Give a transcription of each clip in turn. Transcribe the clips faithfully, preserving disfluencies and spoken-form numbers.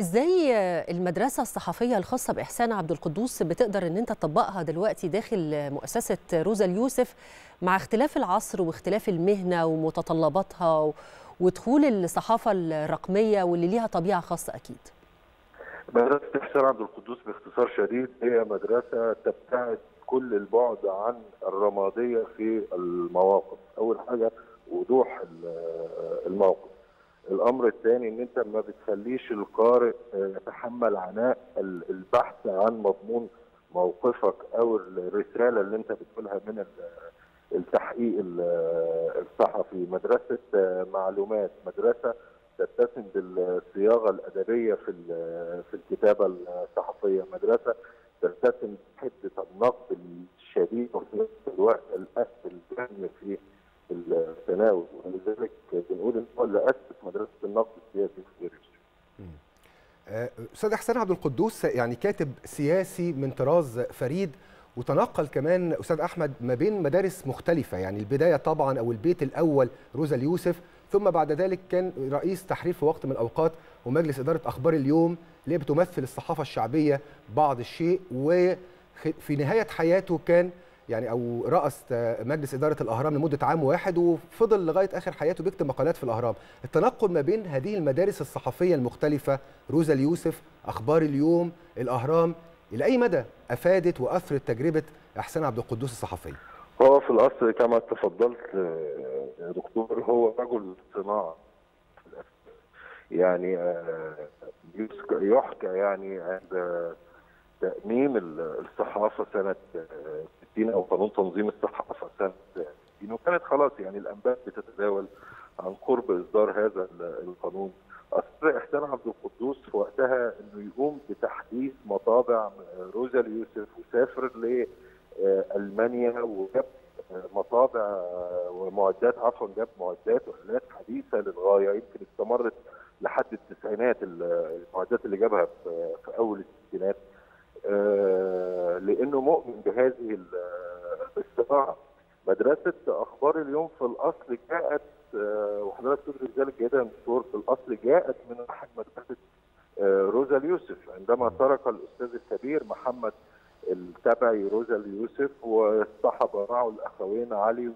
ازاي المدرسة الصحفية الخاصة بإحسان عبد القدوس بتقدر ان انت تطبقها دلوقتي داخل مؤسسة روز اليوسف مع اختلاف العصر واختلاف المهنة ومتطلباتها ودخول الصحافة الرقمية واللي ليها طبيعة خاصة؟ اكيد مدرسة إحسان عبد القدوس باختصار شديد هي مدرسة تبتعد كل البعد عن الرمادية في المواقف. اول حاجة وضوح الموقف. الامر الثاني ان انت ما بتخليش القارئ يتحمل عناء البحث عن مضمون موقفك او الرساله اللي انت بتقولها من التحقيق الصحفي. مدرسه معلومات، مدرسه تتسم بالصياغه الادبيه في في الكتابه الصحفيه، مدرسه تتسم بحده النقد الشديد وفي الوقت الاسهل الجهل في الثانوي، ولذلك بنقول ان هو اللي اسس مدرسه النقد السياسي في الجزائر. استاذ احسان عبد القدوس يعني كاتب سياسي من طراز فريد، وتنقل كمان استاذ احمد ما بين مدارس مختلفه، يعني البدايه طبعا او البيت الاول روز اليوسف، ثم بعد ذلك كان رئيس تحرير في وقت من الاوقات ومجلس اداره اخبار اليوم اللي بتمثل الصحافه الشعبيه بعض الشيء، وفي نهايه حياته كان يعني او رأس مجلس إدارة الأهرام لمدة عام واحد، وفضل لغاية آخر حياته بيكتب مقالات في الأهرام. التنقل ما بين هذه المدارس الصحفية المختلفة روز اليوسف، أخبار اليوم، الأهرام، إلى أي مدى أفادت وأثرت تجربة إحسان عبد القدوس الصحفية؟ هو في الأصل كما تفضلت يا دكتور هو رجل صناعة، يعني يحكى يعني عند تأميم الصحافة سنة ستين أو قانون تنظيم الصحافة سنة ستين، وكانت خلاص يعني الأنباء بتتداول عن قرب إصدار هذا القانون. أصر إحسان عبد القدوس في وقتها إنه يقوم بتحديث مطابع روز اليوسف، وسافر لألمانيا وجاب مطابع ومعدات عفوا جاب معدات وآلات حديثة للغاية، يمكن استمرت لحد التسعينات المعدات اللي جابها في أول الستينات، لأنه مؤمن بهذه الصناعة. مدرسة أخبار اليوم في الأصل جاءت، وحضرتك تدرك ذلك جيدا يا دكتور، في الأصل جاءت من أحد مدرسة روز اليوسف عندما ترك الأستاذ الكبير محمد التابعي روز اليوسف واصطحب معه الأخوين علي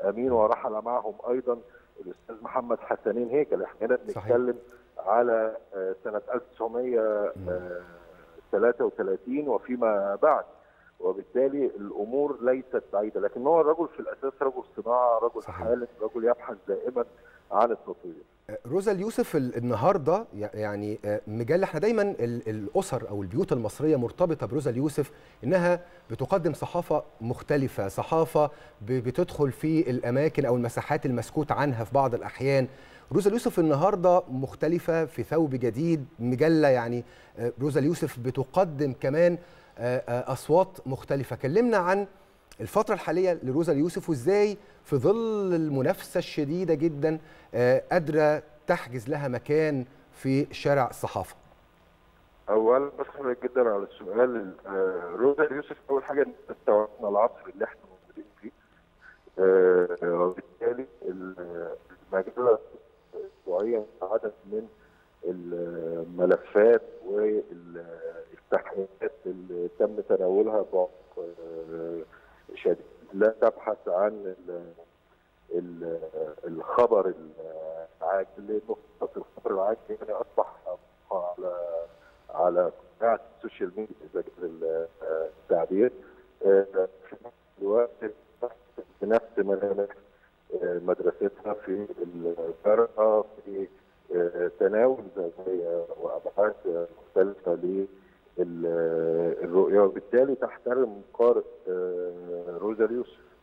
أمين، ورحل معهم أيضا الأستاذ محمد حسنين هيكل. إحنا بنتكلم على سنة ألف وتسعمائة وثلاثة وثلاثين وفيما بعد، وبالتالي الامور ليست بعيده، لكن هو الرجل في الاساس رجل صناعه، رجل حالم، رجل يبحث دائما عن التطوير. روز اليوسف النهارده يعني مجله، احنا دايما الاسر او البيوت المصريه مرتبطه بروز اليوسف انها بتقدم صحافه مختلفه، صحافه بتدخل في الاماكن او المساحات المسكوت عنها في بعض الاحيان. روز اليوسف النهارده مختلفه في ثوب جديد، مجله يعني روز اليوسف بتقدم كمان اصوات مختلفه. كلمنا عن الفتره الحاليه لروز اليوسف وازاي في ظل المنافسه الشديده جدا قادره تحجز لها مكان في شارع الصحافه. اولا بشكرك جدا على السؤال. روز اليوسف اول حاجه استوعبنا العصر اللي احنا موجودين فيه، وبالتالي المجله اسبوعيا عدد من الملفات والتحقيقات اللي تم تناولها بعمق شديد، لا تبحث عن الخبر العاجل. الخبر العاجل يعني اصبح على على قناه السوشيال ميديا اذا كان التعبير، في نفس الوقت بنفس ملامح مدرستها في الجرأة، في تناول زوايا وابعاد مختلفه للرؤيه، وبالتالي تحترم قارئ روز اليوسف.